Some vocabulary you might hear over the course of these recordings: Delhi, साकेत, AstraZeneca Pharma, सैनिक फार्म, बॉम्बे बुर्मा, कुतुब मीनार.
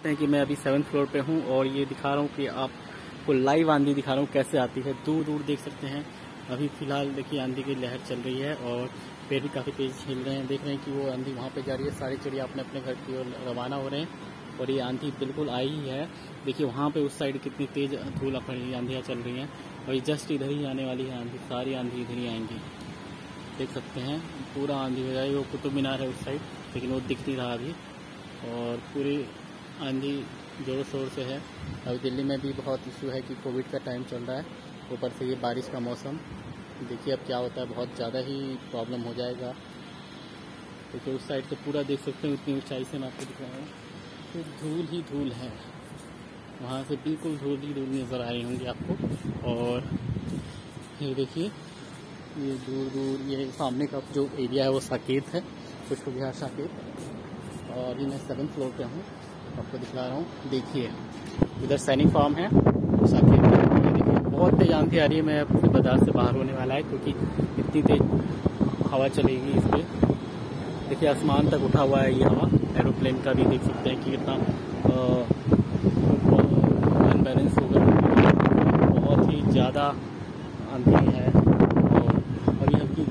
सकते हैं कि मैं अभी 7th फ्लोर पे हूँ और ये दिखा रहा हूँ कि आपको लाइव आंधी दिखा रहा हूँ कैसे आती है। दूर दूर देख सकते हैं। अभी फिलहाल देखिए आंधी की लहर चल रही है और पेड़ भी काफ़ी तेज हिल रहे हैं। देख रहे हैं कि वो आंधी वहाँ पे जा रही है। सारी चिड़िया अपने अपने घर की ओर रवाना हो रहे हैं और ये आंधी बिल्कुल आई ही है। देखिए वहाँ पे उस साइड कितनी तेज धूल पड़ी आंधियाँ चल रही हैं और ये जस्ट इधर ही आने वाली है आंधी। सारी आंधी इधर ही आएंगी। देख सकते हैं पूरा आंधी हो जाएगी। वो कुतुब मीनार है उस साइड लेकिन वो दिख नहीं रहा अभी। और पूरी आंधी जोर शोर से है। अभी दिल्ली में भी बहुत इशू है कि कोविड का टाइम चल रहा है, ऊपर से ये बारिश का मौसम। देखिए अब क्या होता है, बहुत ज़्यादा ही प्रॉब्लम हो जाएगा। देखिए उस साइड से पूरा देख सकते हैं, उतनी ऊंचाई से मैं आपको दिख रहा हूँ। तो धूल ही धूल है, वहाँ से बिल्कुल धूल ही धूल नज़र आ रही होंगी आपको। और ये देखिए ये दूर दूर ये सामने का जो एरिया है वो साकेत है, कुतुब मीनार साकेत। और ये मैं 7th फ्लोर पे हूँ, आपको दिखला रहा हूँ। देखिए इधर सैनिक फार्म है साकेत में। देखिए बहुत तेज आंधी आ रही है। मैं अपने बाजार से बाहर होने वाला है क्योंकि इतनी तेज हवा चलेगी इस पर। देखिए आसमान तक उठा हुआ है ये हवा। एरोप्लेन का भी देख सकते हैं कि कितना अनबैलेंस होगा। बहुत ही ज़्यादा आंधी है।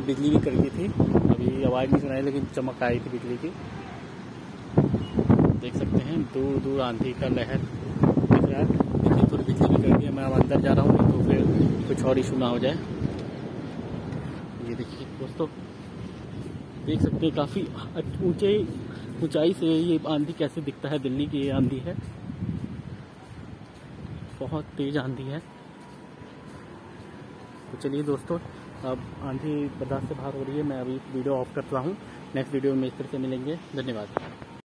बिजली भी कड़की थी, अभी आवाज़ नहीं सुनाई लेकिन चमक आई थी बिजली की। देख सकते हैं दूर दूर आंधी का लहर दिख रहा है। देखिए थोड़ी बिजली भी कड़की है। मैं अब अंदर जा रहा हूँ तो फिर कुछ और इशू ना हो जाए। ये देखिए दोस्तों, देख सकते हैं काफ़ी ऊंचाई से ये आंधी कैसे दिखता है। दिल्ली की ये आंधी है, बहुत तेज आंधी है। तो चलिए दोस्तों, अब आंधी बर्दाश्त से बाहर हो रही है। मैं अभी वीडियो ऑफ करता हूँ। नेक्स्ट वीडियो में इस तरह से मिलेंगे। धन्यवाद।